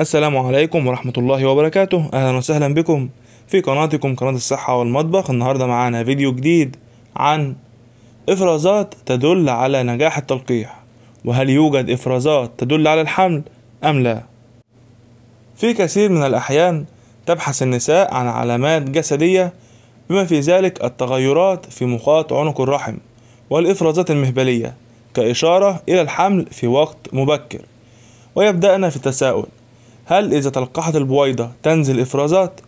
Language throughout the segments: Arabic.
السلام عليكم ورحمة الله وبركاته. أهلا وسهلا بكم في قناتكم قناة الصحة والمطبخ. النهاردة معانا فيديو جديد عن إفرازات تدل على نجاح التلقيح، وهل يوجد إفرازات تدل على الحمل أم لا؟ في كثير من الأحيان تبحث النساء عن علامات جسدية بما في ذلك التغيرات في مخاط عنق الرحم والإفرازات المهبلية كإشارة إلى الحمل في وقت مبكر، ويبدأنا في التساؤل: هل إذا تلقحت البويضة تنزل إفرازات؟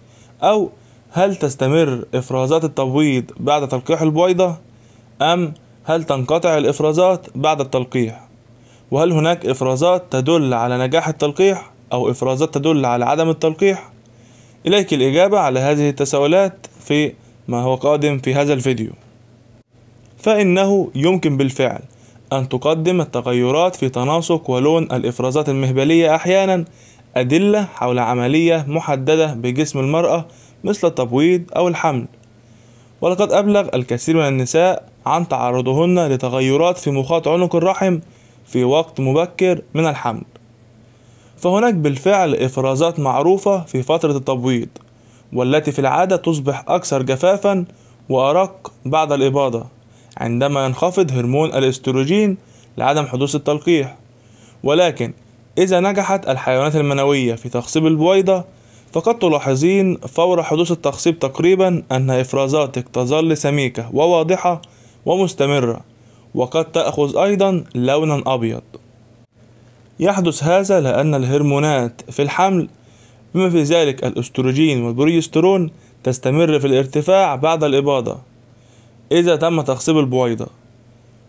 أو هل تستمر إفرازات التبويض بعد تلقيح البويضة؟ أم هل تنقطع الإفرازات بعد التلقيح؟ وهل هناك إفرازات تدل على نجاح التلقيح أو إفرازات تدل على عدم التلقيح؟ إليك الإجابة على هذه التساؤلات في ما هو قادم في هذا الفيديو، فإنه يمكن بالفعل أن تقدم التغيرات في تناسق ولون الإفرازات المهبلية أحيانا أدلة حول عملية محددة بجسم المرأة مثل التبويض أو الحمل. ولقد أبلغ الكثير من النساء عن تعرضهن لتغيرات في مخاط عنق الرحم في وقت مبكر من الحمل، فهناك بالفعل إفرازات معروفة في فترة التبويض، والتي في العادة تصبح أكثر جفافا وأرق بعد الإباضة عندما ينخفض هرمون الإستروجين لعدم حدوث التلقيح. ولكن إذا نجحت الحيوانات المنوية في تخصيب البويضة، فقد تلاحظين فور حدوث التخصيب تقريبا أن إفرازاتك تظل سميكة وواضحة ومستمرة، وقد تأخذ أيضا لونا أبيض. يحدث هذا لأن الهرمونات في الحمل بما في ذلك الأستروجين والبروجسترون تستمر في الارتفاع بعد الإباضة إذا تم تخصيب البويضة،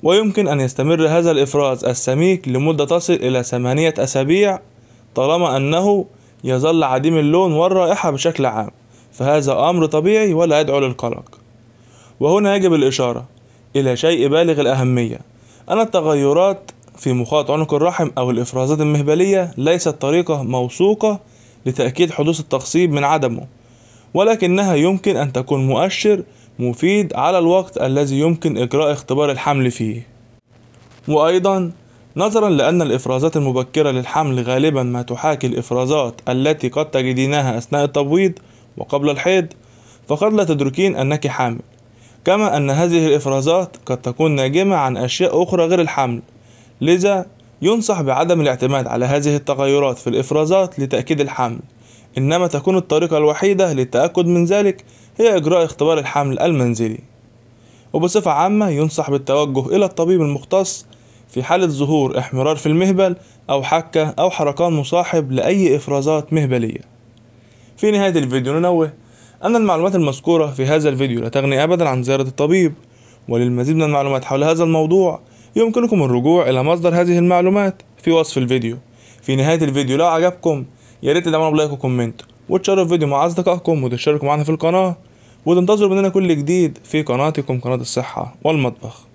ويمكن أن يستمر هذا الإفراز السميك لمدة تصل إلى 8 أسابيع طالما أنه يظل عديم اللون والرائحة بشكل عام، فهذا أمر طبيعي ولا يدعو للقلق. وهنا يجب الإشارة إلى شيء بالغ الأهمية، أن التغيرات في مخاط عنق الرحم أو الإفرازات المهبلية ليست طريقة موثوقة لتأكيد حدوث التخصيب من عدمه، ولكنها يمكن أن تكون مؤشر مفيد على الوقت الذي يمكن إجراء اختبار الحمل فيه. وأيضا نظرا لأن الإفرازات المبكرة للحمل غالبا ما تحاكي الإفرازات التي قد تجدينها أثناء التبويض وقبل الحيض، فقد لا تدركين أنك حامل، كما أن هذه الإفرازات قد تكون ناجمة عن أشياء أخرى غير الحمل، لذا ينصح بعدم الاعتماد على هذه التغيرات في الإفرازات لتأكيد الحمل، إنما تكون الطريقة الوحيدة للتأكد من ذلك هي إجراء اختبار الحمل المنزلي. وبصفة عامة ينصح بالتوجه إلى الطبيب المختص في حالة ظهور احمرار في المهبل أو حكة أو حرقان مصاحب لأي إفرازات مهبلية. في نهاية الفيديو ننوه أن المعلومات المذكورة في هذا الفيديو لا تغني أبدا عن زيارة الطبيب، وللمزيد من المعلومات حول هذا الموضوع يمكنكم الرجوع إلى مصدر هذه المعلومات في وصف الفيديو. في نهاية الفيديو لو عجبكم يا ريت تدعمونا بلايك وكومنت وتشاركوا الفيديو مع أصدقائكم وتشتركوا معنا في القناة، وتنتظروا مننا كل جديد في قناتكم قناة الصحة والمطبخ.